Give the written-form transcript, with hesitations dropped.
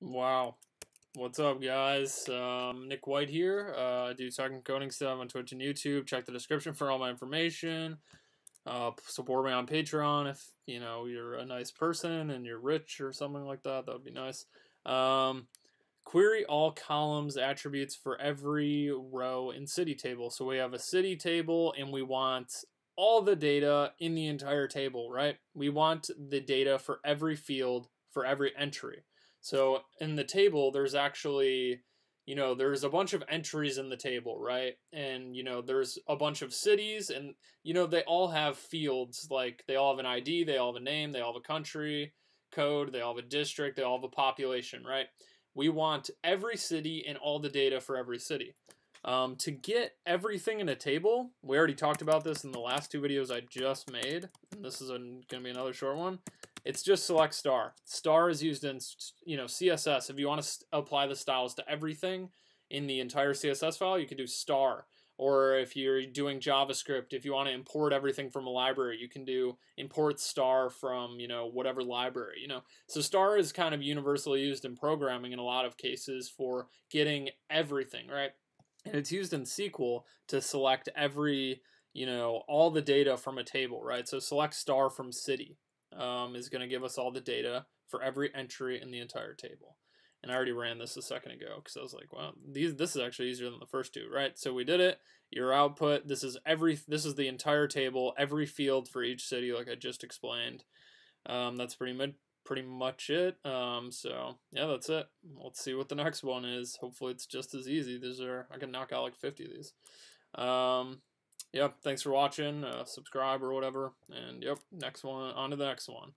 Wow, what's up, guys? Nick White here. I do talking coding stuff on Twitch and YouTube. Check the description for all my information. Support me on Patreon if you know you're a nice person and you're rich or something like that. That would be nice. Query all columns attributes for every row in city table. So we have a city table and we want all the data in the entire table, right? We want the data for every field, for every entry. So in the table, there's actually, you know, there's a bunch of entries in the table, right? And, you know, there's a bunch of cities and, you know, they all have fields, like they all have an ID, they all have a name, they all have a country code, they all have a district, they all have a population, right? We want every city and all the data for every city. To get everything in a table, we already talked about this in the last two videos I just made. And this is going to be another short one. It's just select star. Star is used in, you know, CSS. If you want to apply the styles to everything in the entire CSS file, you can do star. Or if you're doing JavaScript, if you want to import everything from a library, you can do import star from, you know, whatever library, you know. So star is kind of universally used in programming in a lot of cases for getting everything, right? And it's used in SQL to select every, you know, all the data from a table, right? So select star from city is going to give us all the data for every entry in the entire table. And I already ran this a second ago because I was like, well, this is actually easier than the first two, right? So we did it. Your output, this is the entire table, every field for each city, like I just explained. That's pretty much it. So yeah, that's it. Let's see what the next one is. Hopefully it's just as easy. These are, I can knock out like 50 of these. Yeah, thanks for watching. Subscribe or whatever. And yep, next one, on to the next one.